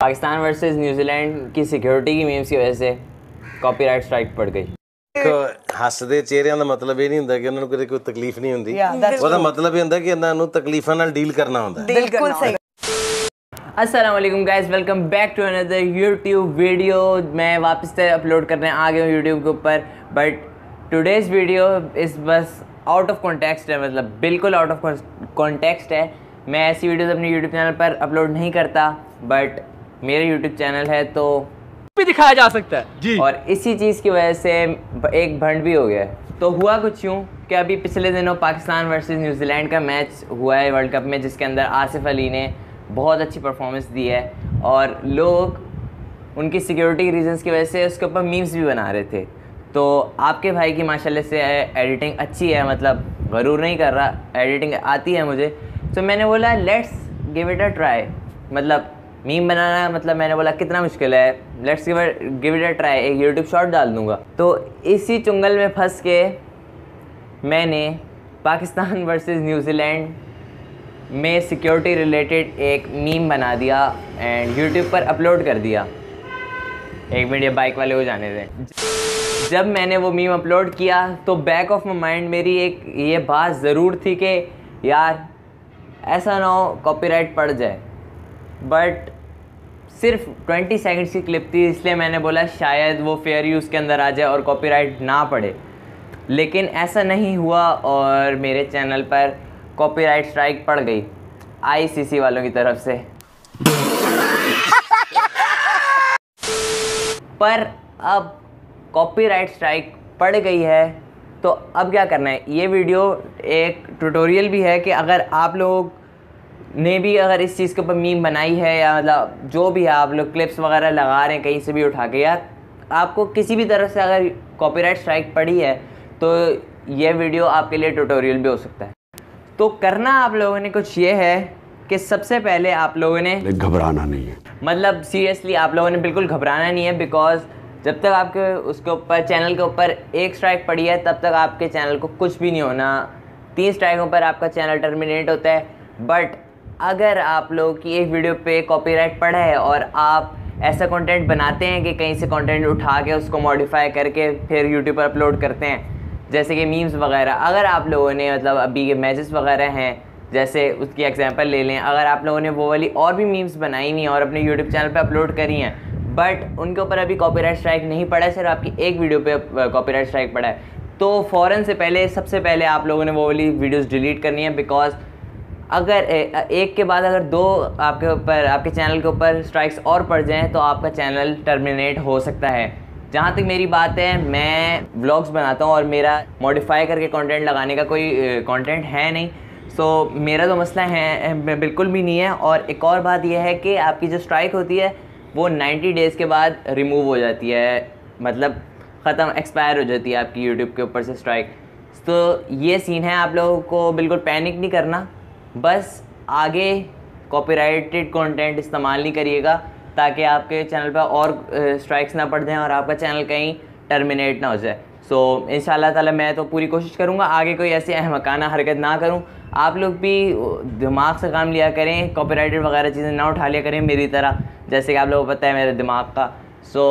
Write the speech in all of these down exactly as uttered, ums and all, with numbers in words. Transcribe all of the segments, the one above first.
Pakistan versus New Zealand की security की memes की वजह से कॉपीराइट स्ट्राइक पड़ गई। हसदे चेहरियां का मतलब यह नहीं होंगे कि उन्होंने कोई तकलीफ नहीं होंगी, उसका मतलब यह होंगे कि इन्होंने तकलीफों नाल डील करना होंगे। बिल्कुल सही। अस्सलामुअलैकुम guys, welcome back to another YouTube video. मैं वापस से अपलोड करने आ गया हूँ यूट्यूब के ऊपर, बट टुडेज़ वीडियो इस बस आउट ऑफ कॉन्टेक्स्ट है, मतलब बिल्कुल आउट ऑफ कॉन्टेक्स्ट है। मैं ऐसी वीडियोज़ अपने यूट्यूब चैनल पर अपलोड नहीं करता, बट मेरा यूट्यूब चैनल है तो भी दिखाया जा सकता है जी। और इसी चीज़ की वजह से एक भंड भी हो गया। तो हुआ कुछ यूँ कि अभी पिछले दिनों पाकिस्तान वर्सेस न्यूजीलैंड का मैच हुआ है वर्ल्ड कप में, जिसके अंदर आसिफ अली ने बहुत अच्छी परफॉर्मेंस दी है और लोग उनकी सिक्योरिटी रीजंस की वजह से उसके ऊपर मीम्स भी बना रहे थे। तो आपके भाई की माशाल्लाह से एडिटिंग अच्छी है, मतलब गरूर नहीं कर रहा, एडिटिंग आती है मुझे। तो मैंने बोला let's give it a try, मतलब मीम बनाना, मतलब मैंने बोला कितना मुश्किल है, let's give it a try, एक यूट्यूब शॉर्ट डाल दूंगा। तो इसी चुंगल में फंस के मैंने पाकिस्तान वर्सेस न्यूजीलैंड में सिक्योरिटी रिलेटेड एक मीम बना दिया एंड यूट्यूब पर अपलोड कर दिया। एक मिनट बाइक वाले हो जाने दें। जब मैंने वो मीम अपलोड किया तो बैक ऑफ माई माइंड मेरी एक ये बात ज़रूर थी कि यार ऐसा ना हो कॉपीराइट पड़ जाए, बट सिर्फ बीस सेकंड्स की क्लिप थी, इसलिए मैंने बोला शायद वो फेयर यूज़ के अंदर आ जाए और कॉपीराइट ना पड़े। लेकिन ऐसा नहीं हुआ और मेरे चैनल पर कॉपीराइट स्ट्राइक पड़ गई आईसीसी वालों की तरफ से। पर अब कॉपीराइट स्ट्राइक पड़ गई है तो अब क्या करना है। ये वीडियो एक ट्यूटोरियल भी है कि अगर आप लोग ने भी अगर इस चीज़ के ऊपर मीम बनाई है या मतलब जो भी है, आप लोग क्लिप्स वगैरह लगा रहे हैं कहीं से भी उठा के, या आपको किसी भी तरह से अगर कॉपीराइट स्ट्राइक पड़ी है तो ये वीडियो आपके लिए ट्यूटोरियल भी हो सकता है। तो करना आप लोगों ने कुछ ये है कि सबसे पहले आप लोगों ने घबराना नहीं है, मतलब सीरियसली आप लोगों ने बिल्कुल घबराना नहीं है, बिकॉज जब तक आपके उसके ऊपर चैनल के ऊपर एक स्ट्राइक पड़ी है तब तक आपके चैनल को कुछ भी नहीं होना। तीन स्ट्राइकों पर आपका चैनल टर्मिनेट होता है। बट अगर आप लोगों की एक वीडियो पे कॉपीराइट पड़ा है और आप ऐसा कंटेंट बनाते हैं कि कहीं से कंटेंट उठा के उसको मॉडिफाई करके फिर यूट्यूब पर अपलोड करते हैं, जैसे कि मीम्स वगैरह, अगर आप लोगों ने मतलब अभी के मैचेस वगैरह हैं, जैसे उसकी एग्जांपल ले लें, अगर आप लोगों ने वो वाली और भी मीम्स बनाई हुई हैं और अपने यूट्यूब चैनल पर अपलोड करी हैं बट उनके ऊपर अभी कॉपीराइट स्ट्राइक नहीं पड़ा है, सिर्फ आपकी एक वीडियो पर कॉपीराइट स्ट्राइक पड़ा है, तो फ़ौरन से पहले सबसे पहले आप लोगों ने वो वाली वीडियोज़ डिलीट करनी है। बिकॉज़ अगर एक के बाद अगर दो आपके ऊपर आपके चैनल के ऊपर स्ट्राइक्स और पड़ जाएं तो आपका चैनल टर्मिनेट हो सकता है। जहाँ तक मेरी बात है, मैं व्लॉग्स बनाता हूँ और मेरा मॉडिफाई करके कंटेंट लगाने का कोई कंटेंट है नहीं, सो मेरा तो मसला है बिल्कुल भी नहीं है। और एक और बात यह है कि आपकी जो स्ट्राइक होती है वो नाइन्टी डेज़ के बाद रिमूव हो जाती है, मतलब ख़त्म एक्सपायर हो जाती है आपकी यूट्यूब के ऊपर से स्ट्राइक। तो ये सीन है, आप लोगों को बिल्कुल पैनिक नहीं करना, बस आगे कॉपीराइटेड कंटेंट इस्तेमाल नहीं करिएगा ताकि आपके चैनल पर और स्ट्राइक्स ना पड़ जाएं और आपका चैनल कहीं टर्मिनेट ना हो जाए। सो इंशाल्लाह ताला मैं तो पूरी कोशिश करूँगा आगे कोई ऐसी अहमकाना हरकत ना करूँ। आप लोग भी दिमाग से काम लिया करें, कॉपीराइटेड वगैरह चीज़ें ना उठा लिया करें मेरी तरह, जैसे कि आप लोगों को पता है मेरे दिमाग का। सो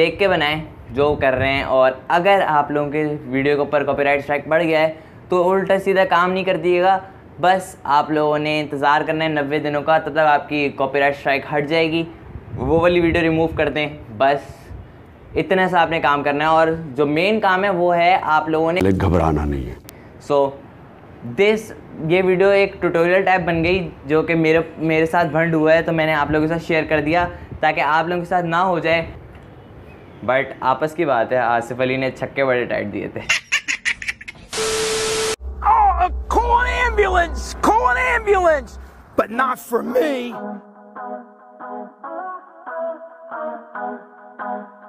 देख के बनाएँ जो कर रहे हैं। और अगर आप लोगों के वीडियो के ऊपर कॉपीराइट स्ट्राइक पड़ गया है तो उल्टा सीधा काम नहीं कर दिएगा, बस आप लोगों ने इंतज़ार करना है नब्बे दिनों का, तब तक आपकी कॉपीराइट स्ट्राइक हट जाएगी, वो वाली वीडियो रिमूव कर दें, बस इतना सा आपने काम करना है। और जो मेन काम है वो है आप लोगों ने घबराना नहीं है। सो दिस ये वीडियो एक ट्यूटोरियल टाइप बन गई जो कि मेरे मेरे साथ भंड हुआ है, तो मैंने आप लोगों के साथ शेयर कर दिया ताकि आप लोगों के साथ ना हो जाए। बट आपस की बात है, आसिफ अली ने छक्के बड़े टाइट दिए थे। Ambulance, call an ambulance, but not for me.